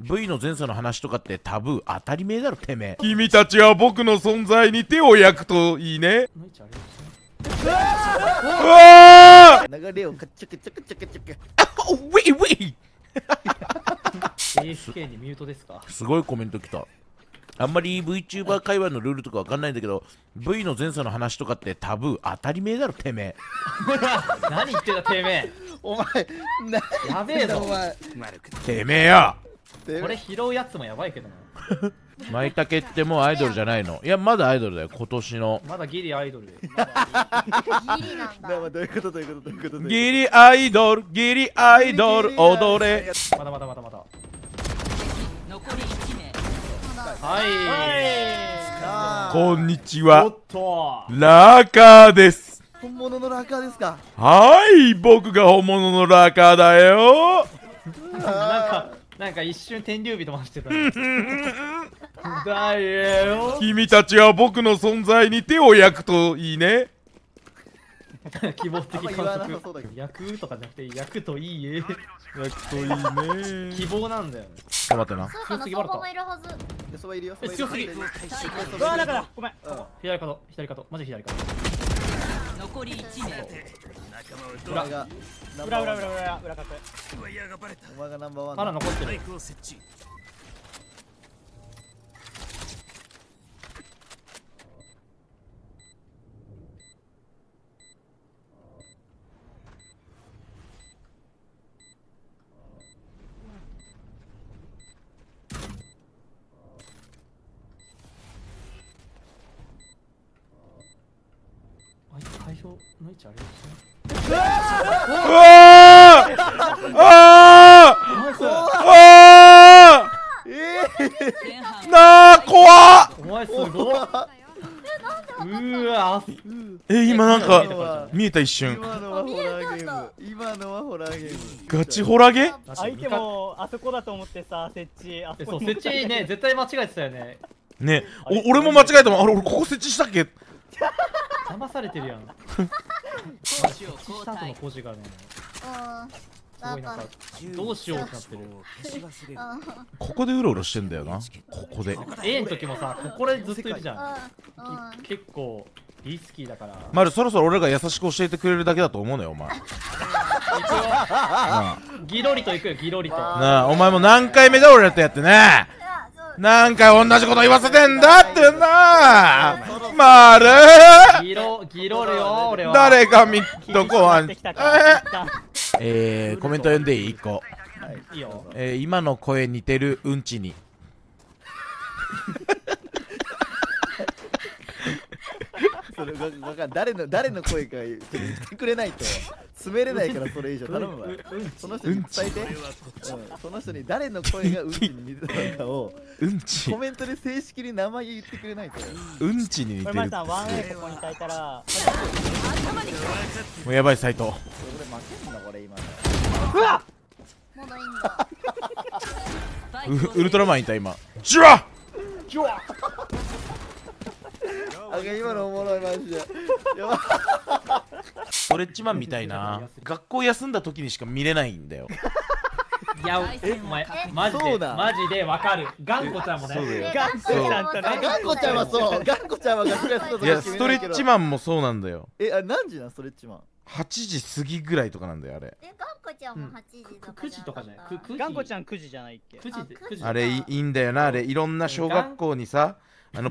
V の前世の話とかってタブー、当たり前だろてめえ。君たちは僕の存在に手を焼くといいね。流れをカチャカチャカチャカチャカ。ウィウィ AFK にミュートですか。すごいコメントきた。あんまり VTuber 界隈のルールとかわかんないんだけど、 V の前世の話とかってタブー、当たり前だろてめえ。何言ってたてめえ。お前やべえぞお前。てめえやこれ拾うやつもやばいけどな。マイタケってもうアイドルじゃないの。いやまだアイドルだよ今年の。まだギリアイドルで。ギリなんだ。どういうことどういうことどういうこと。ギリアイドルギリアイドル踊れ。まだまだまだまだ。残り1名。はい。こんにちは。ラーカーです。本物のラーカーですか。はい、僕が本物のラーカーだよ。なんか一瞬天竜人回してた。だよ。君たちは僕の存在に手を焼くといいね。希望的観測。焼くとかじゃなくて焼くといいえ。焼くといいね。希望なんだよね。ちょっと待ってな。強すぎバルト。そばいるよ。強すぎ。うわだからごめん。左角左角マジ左角。残り1名。裏角。お前がナンバーワン。まだ残ってる。今なんか見えた一瞬。今のはホラーゲーム。ガチホラーゲーム。相手もあそこだと思ってさ、設置あそこ設置ね、絶対間違えてたよね。ね、俺も間違えたもん。あれ俺ここ設置したっけ。騙されてるやん。どうしようってなってる。ここでうろうろしてんだよな。ここで A の時もさ、ここでずっといるじゃん。結構リスキーだからまる、そろそろ俺が優しく教えてくれるだけだと思うのよお前。ギロリと行くよギロリと。なあお前も何回目だ俺とやってね。何回同じこと言わせてんだってなーまるー。ギロるよ俺は。誰がミッドコアン。コメント読んでいい1個。今の声似てるうんちに。それ誰の声か言ってくれないと詰めれないから、それ以上頼むわ。その人に伝えて、その人に誰の声がうんちに似てたのかをコメントで正式に名前言ってくれないと。うんちに似てる。これまたワンエイここに書いたらもうやばいサイト。うわっウルトラマンいた今。ジュワッジュワッ。あげ今のおもろいマジで。ストレッチマンみたいな。学校休んだ時にしか見れないんだよ。いやお前マジでマジでわかる。ガンコちゃんもね。ガンコちゃんはそう。ガンコちゃんは学校休んだ時。いやストレッチマンもそうなんだよ。あ何時なんストレッチマン。8時過ぎぐらいとかなんだよあれ。ガンコちゃんも8時とか9時とかじゃない。ガンコちゃん9時じゃないっけ。9時。あれいいんだよなあれ。いろんな小学校にさ。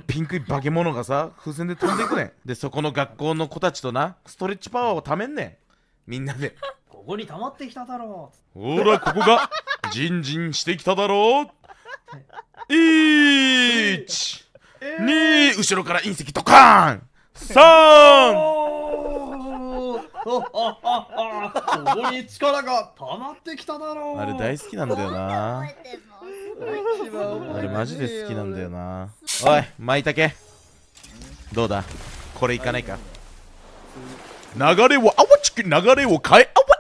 ピンクい化け物がさ風船で飛んでいくねん。でそこの学校の子たちとなストレッチパワーをためんねんみんなで。ここに溜まってきただろう。ほらここがジンジンしてきただろう。1、2後ろから隕石ドカーン3。ここに力が溜まってきただろう。あれ大好きなんだよな。あれマジで好きなんだよな。おいマイタケどうだこれいかないか。流れをあわちき流れを変えあわ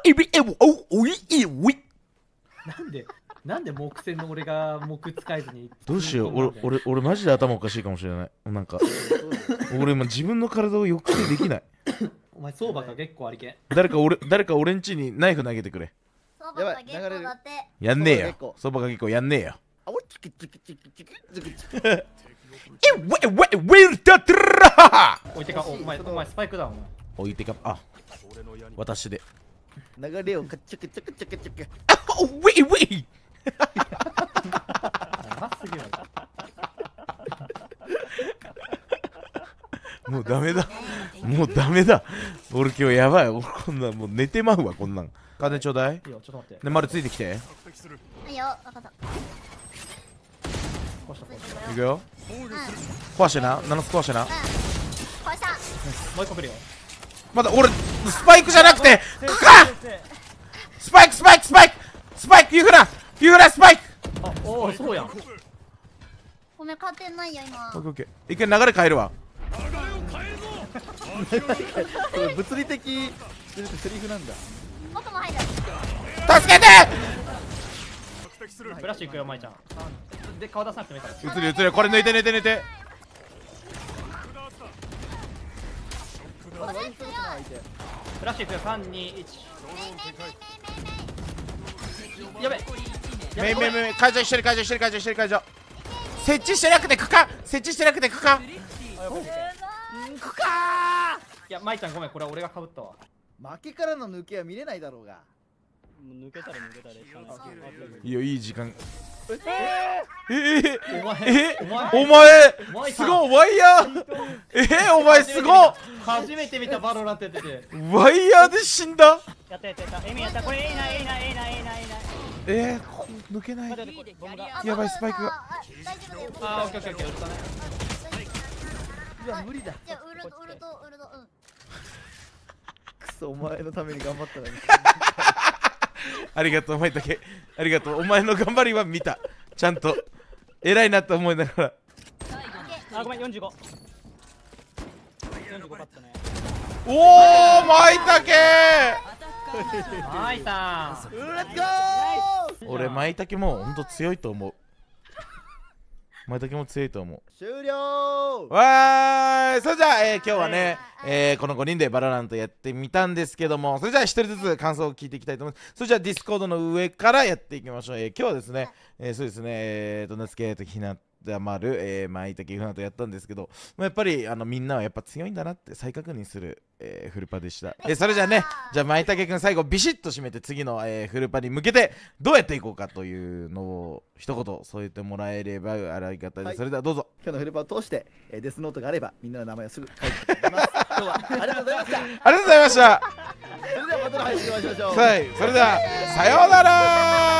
いびえをおおいえおい。なんで木線の俺が木使えずに。どうしよう俺マジで頭おかしいかもしれない。なんか俺今自分の体を抑制できない。お前相場が結構ありけん。誰か俺んちにナイフ投げてくれ。やばい流れる。やんねえよそばが結構やんねえよ。もうダメだ、もうダメだ、俺今日やばい、俺こんなんもう寝てまうわ、こんなん。金ちょうだい。いいよ、ちょっと待って。ね、丸ついてきて。いいよ、分かった。いくよ。壊してな、7つ壊してな。壊した。もう一個来るよ。まだ俺、スパイクじゃなくて、クカスパイク、スパイク、スパイク、スパイク、ユフラ、ユフラ、スパイク。あ、おお、そうやん。ごめん、勝てないよ、今。オッケー、オッケー。一回流れ変えるわ。物理的セリフなんだ。助けて。ブラッシュいくよ、舞ちゃん。で、顔出さなくてもいいから。映る映る、これ抜いて抜いて抜いて。ブラッシュいくよ、3、2、1。やべ。めいめいめい、解除してる解除してる解除してる解除。設置してなくて区間、設置してなくて区間。くかー。いや、舞ちゃんごめん、これは俺がかぶったわ。負けからの抜けは見れないだろうが。抜けたら抜けたらいいよ、いい時間。お前すごいワイヤー。お前すごい、初めて見たバロランテっててワイヤーで死んだ。やったやったやった、エミやった、これいいな、いいな、いいな、いいな、いいな。ここ抜けない、やばい、スパイクが。ああ、オッケーオッケーオッケー、打ったね。無理だ。じゃあウルドクソ、お前のために頑張ったのに。ありがとう、お前だけありがとう、お前の頑張りは見た、ちゃんと偉いなと思いながら。あ、ごめん、45 45勝ったね。おお、まいたけまいたー、レッツゴー。俺まいたけもほんと強いと思う、舞茸も強いと思う。終了わーい。それじゃあ、今日はね、この5人でバロラントやってみたんですけども、それじゃあ1人ずつ感想を聞いていきたいと思います。それじゃあディスコードの上からやっていきましょう。今日はですね、そうですね、夏希とひなたまる、舞茸ひなとやったんですけど、やっぱりみんなはやっぱ強いんだなって再確認する、フルパでした。それじゃあね、じゃあ舞茸くん最後ビシッと締めて、次の、フルパに向けてどうやっていこうかというのを一言添えてもらえればありがたいです。それではどうぞ。今日のフルパを通して、デスノートがあればみんなの名前をすぐ書いていきます。今日はありがとうございました。ありがとうございました。それではまたの配信をお会いしましょう。はい、それではさようなら。